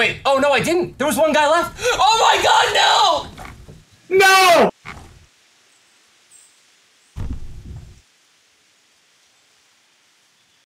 Wait, oh no, I didn't. There was one guy left. Oh my god, no!